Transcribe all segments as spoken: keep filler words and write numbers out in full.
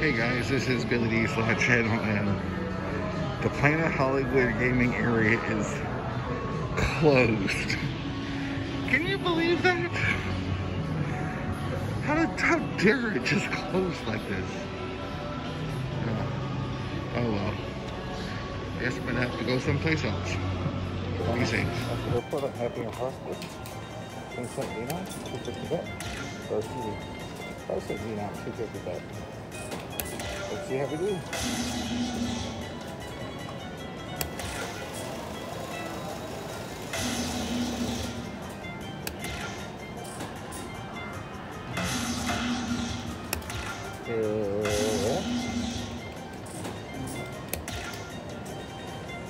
Hey guys, this is Billy D's Slot Channel, and the Planet Hollywood gaming area is closed. Can you believe that? How, how dare it just close like this? Oh, oh well. I guess I'm gonna have to go someplace else. Be safe. I said, you know, I'm too good with that. Let's see how we do. Yeah.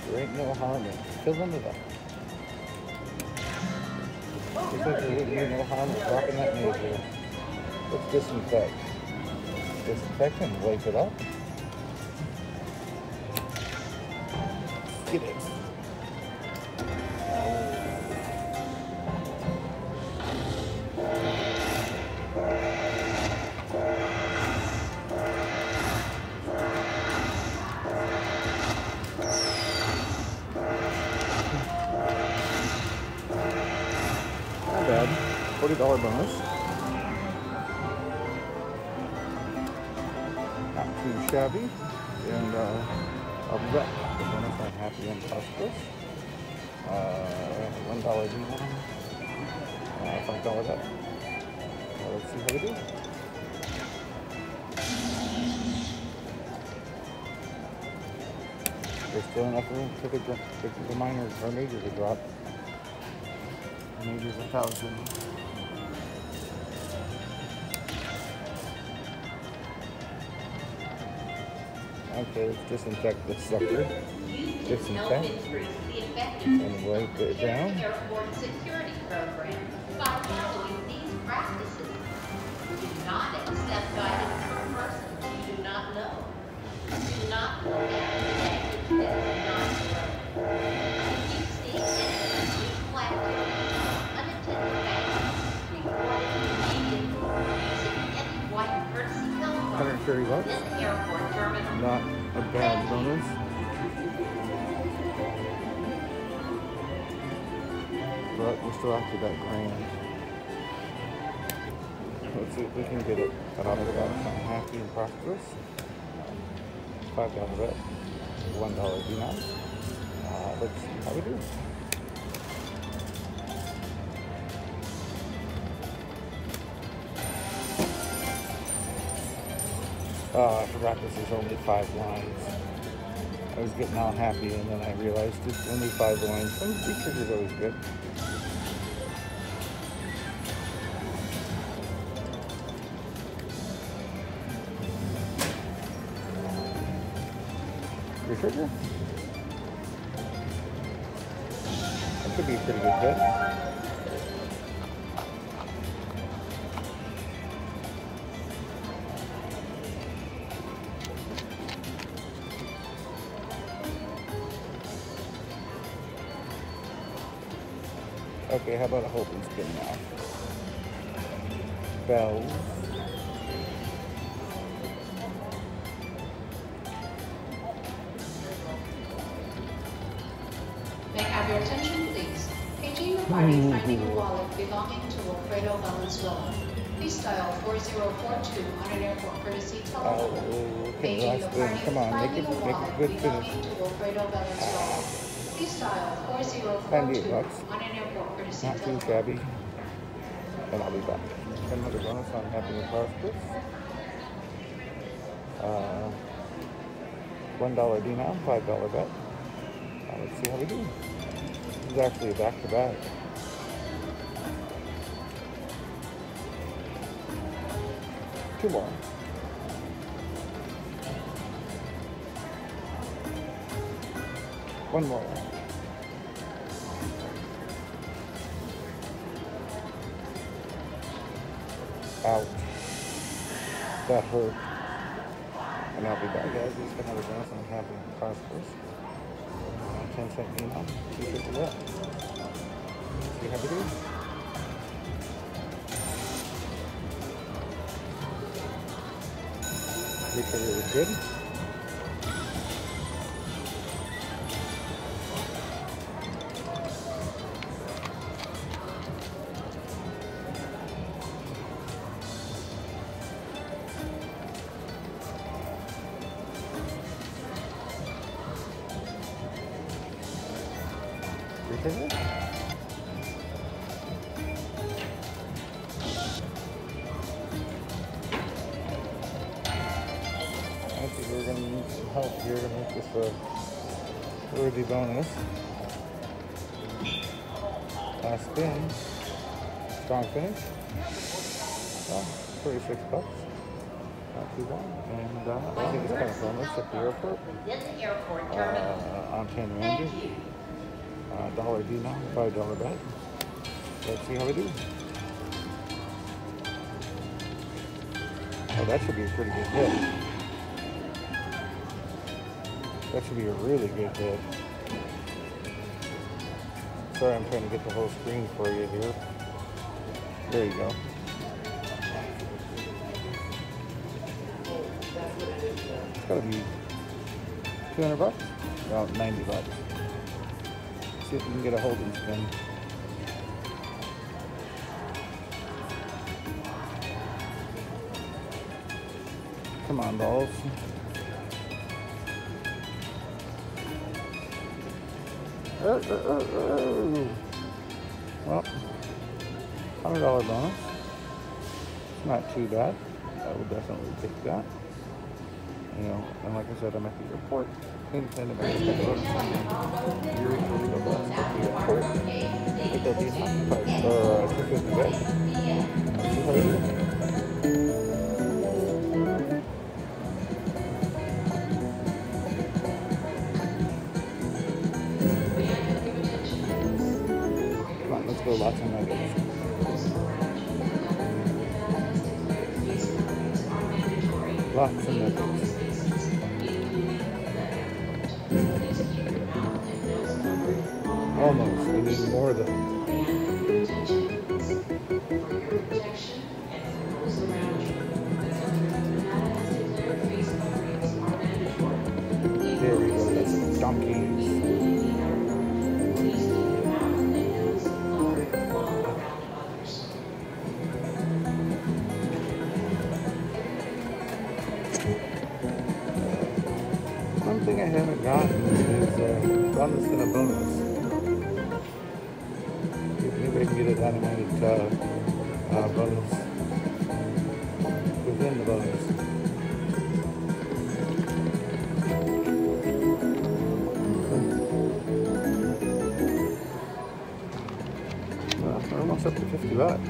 There ain't no harm in it. Fill them with that. Because there ain't really no harm in dropping that major. Let's disinfect. Disinfect and wipe it up. Get it. Not bad. forty dollar bonus. Too shabby, and uh, I'll be back. The bonus I'm happy and prosperous. Uh, one dollar even, uh, five dollars up. Uh, let's see how we do. There's still enough room for the, for the minors or majors to drop. Majors a thousand. Okay, let's disinfect this sucker. Disinfect. And wipe it down. one hundred thirty bucks. Not a bad bonus. But we're still after that grand. Let's see if we can get it. But I'm happy and prosperous. Five dollar bet. One dollar denom. Uh, let's see how we do. Oh, I forgot this is only five lines. I was getting all happy and then I realized it's only five lines. Some features is always good. Your trigger? That could be a pretty good bet. Okay, how about a whole and spin now? Bells. May I have your attention, please? A team regarding finding a wallet belonging to Alfredo Valenzuela. Please dial four zero four two on an airport courtesy telephone. Oh, okay, last one. Come on, make it, make it good finish. To Alfredo Valenzuela. Please dial four zero four two on an airport courtesy telephone. Not too shabby. And I'll be back. Another bonus on happy and prosperous. Uh, one dollar denom, five dollar bet. Now let's see how we do. This is actually a back-to-back. Two more. One more. Out. That hurt. And I'll be back. Guys, it's been another bonus. I'm happy and prosperous. Uh, ten cent denom. Keep it to that. See how it is. Make it really good. We're going to need some help here to make this a worthy bonus. Last spin. Strong finish. Well, thirty-six bucks. Not too bad. And uh, I think it's kind of bonus at the airport. Uh, on ten Randy. Uh, dollar D now, five dollar bet. Let's see how we do. Oh, that should be a pretty good hit. That should be a really good hit. Sorry, I'm trying to get the whole screen for you here. There you go. It's gotta be two hundred bucks? About ninety bucks. See if you can get a holding spin. Come on, balls. Uh, uh, uh, uh. Well, one hundred dollar bonus. Not too bad. I would definitely take that. You know, and like I said, I'm at the airport. Independent at the airport. Take that decent price. Uh, two fifty bucks. Lots of nuggets. Lots of nuggets. Almost. We need more of them. There we go. That's donkeys. I haven't gotten is a bonus and a bonus. If anybody can get a dynamited uh, uh, bonus within the bonus. Well, we're almost up to fifty bucks.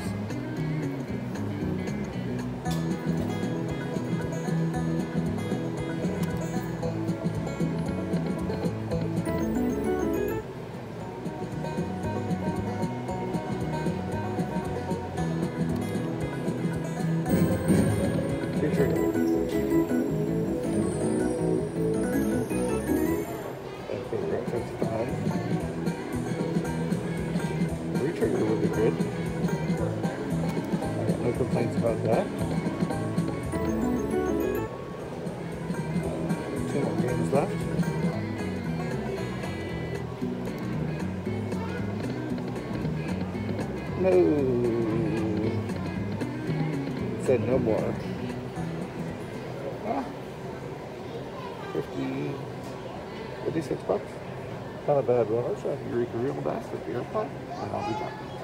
About that. Two more games left. No. It said no more. Ah. fifty, fifty-six bucks. Not a bad one. I'll try Eureka Reel Blast at the airport, and I'll be back.